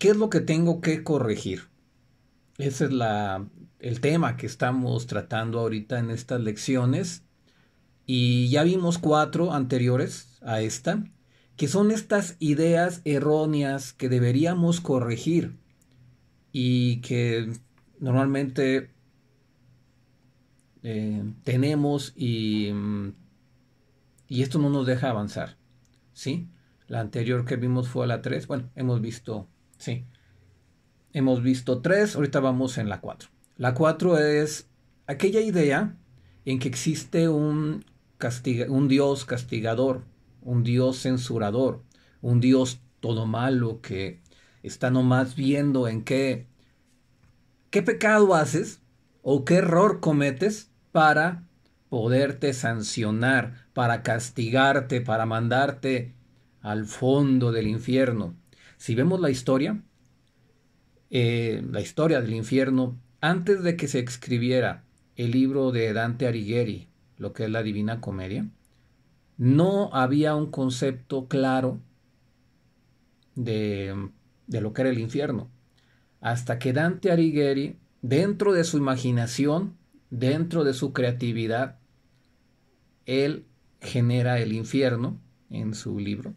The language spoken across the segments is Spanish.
¿Qué es lo que tengo que corregir? Ese es el tema que estamos tratando ahorita en estas lecciones. Y ya vimos 4 anteriores a esta, que son estas ideas erróneas que deberíamos corregir y que normalmente tenemos y esto no nos deja avanzar, ¿sí? La anterior que vimos fue a la 3, bueno, hemos visto, sí, hemos visto 3, ahorita vamos en la 4. La 4 es aquella idea en que existe un Dios castigador, un Dios censurador, un Dios todo malo que está nomás viendo en qué pecado haces o qué error cometes para poderte sancionar, para castigarte, para mandarte al fondo del infierno. Si vemos la historia del infierno, antes de que se escribiera el libro de Dante Alighieri, lo que es la Divina Comedia, no había un concepto claro de lo que era el infierno. Hasta que Dante Alighieri, dentro de su imaginación, dentro de su creatividad, él genera el infierno en su libro.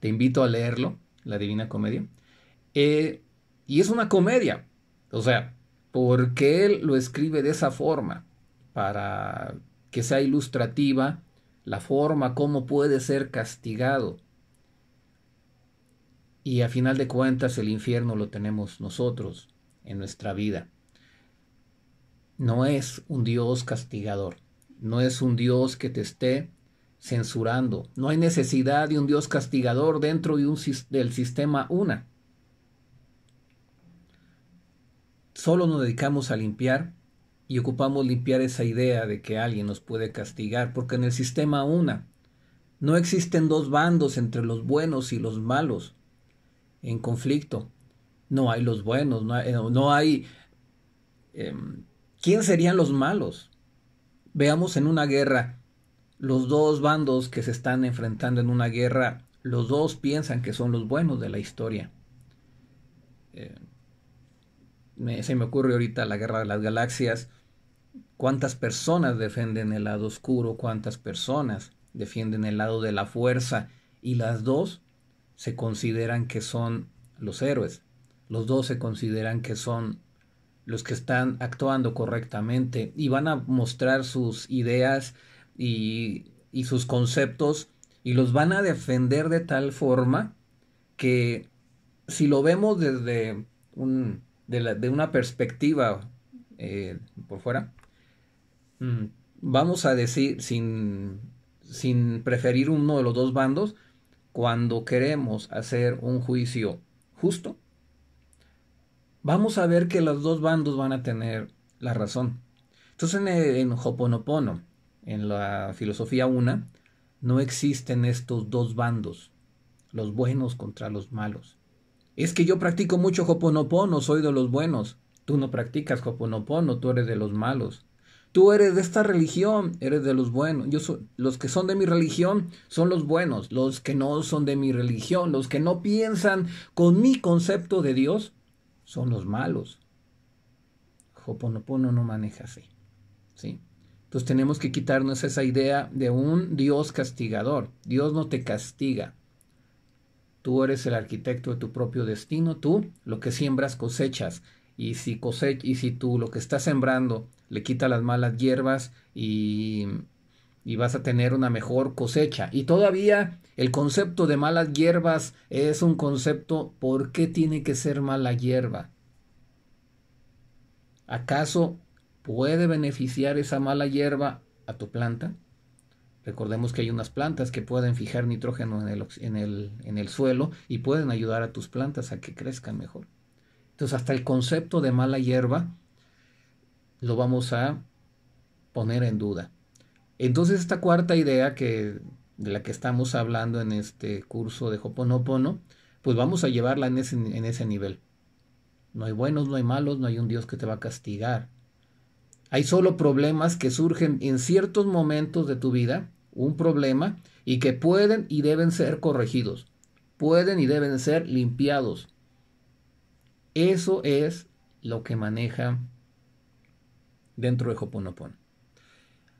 Te invito a leerlo, la Divina Comedia. Y es una comedia, o sea, porque él lo escribe de esa forma, para que sea ilustrativa la forma como puede ser castigado. Y a final de cuentas el infierno lo tenemos nosotros en nuestra vida. No es un Dios castigador, no es un Dios que te esté censurando. No hay necesidad de un Dios castigador dentro de del sistema una. Solo nos dedicamos a limpiar y ocupamos limpiar esa idea de que alguien nos puede castigar, porque en el sistema una no existen dos bandos entre los buenos y los malos en conflicto. No hay los buenos, no hay ¿quién serían los malos? Veamos en una guerra, los dos bandos que se están enfrentando en una guerra, los dos piensan que son los buenos de la historia. Se me ocurre ahorita la Guerra de las Galaxias. ¿Cuántas personas defienden el lado oscuro? ¿Cuántas personas defienden el lado de la fuerza? Y las dos se consideran que son los héroes. Los dos se consideran que son los que están actuando correctamente y van a mostrar sus ideas y sus conceptos y los van a defender de tal forma que si lo vemos desde una perspectiva por fuera, vamos a decir, sin preferir uno de los dos bandos, cuando queremos hacer un juicio justo, vamos a ver que los dos bandos van a tener la razón. Entonces en Ho'oponopono, en la filosofía una, no existen estos dos bandos, los buenos contra los malos. Es que yo practico mucho Ho'oponopono, soy de los buenos. Tú no practicas Ho'oponopono, tú eres de los malos. Tú eres de esta religión, eres de los buenos. Los que son de mi religión son los buenos. Los que no son de mi religión, los que no piensan con mi concepto de Dios, son los malos. Ho'oponopono no maneja así, ¿sí? Entonces tenemos que quitarnos esa idea de un Dios castigador. Dios no te castiga. Tú eres el arquitecto de tu propio destino, tú lo que siembras cosechas, y si tú lo que estás sembrando le quitas las malas hierbas y vas a tener una mejor cosecha. Y todavía el concepto de malas hierbas es un concepto, ¿por qué tiene que ser mala hierba? ¿Acaso puede beneficiar esa mala hierba a tu planta? Recordemos que hay unas plantas que pueden fijar nitrógeno en el suelo y pueden ayudar a tus plantas a que crezcan mejor. Entonces hasta el concepto de mala hierba lo vamos a poner en duda. Entonces esta cuarta idea de la que estamos hablando en este curso de Ho'oponopono, pues vamos a llevarla en ese nivel. No hay buenos, no hay malos, no hay un Dios que te va a castigar. Hay solo problemas que surgen en ciertos momentos de tu vida, un problema, y que pueden y deben ser corregidos, pueden y deben ser limpiados. Eso es lo que maneja dentro de Ho'oponopono.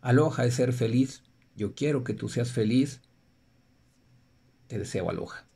Aloha es ser feliz. Yo quiero que tú seas feliz. Te deseo aloha.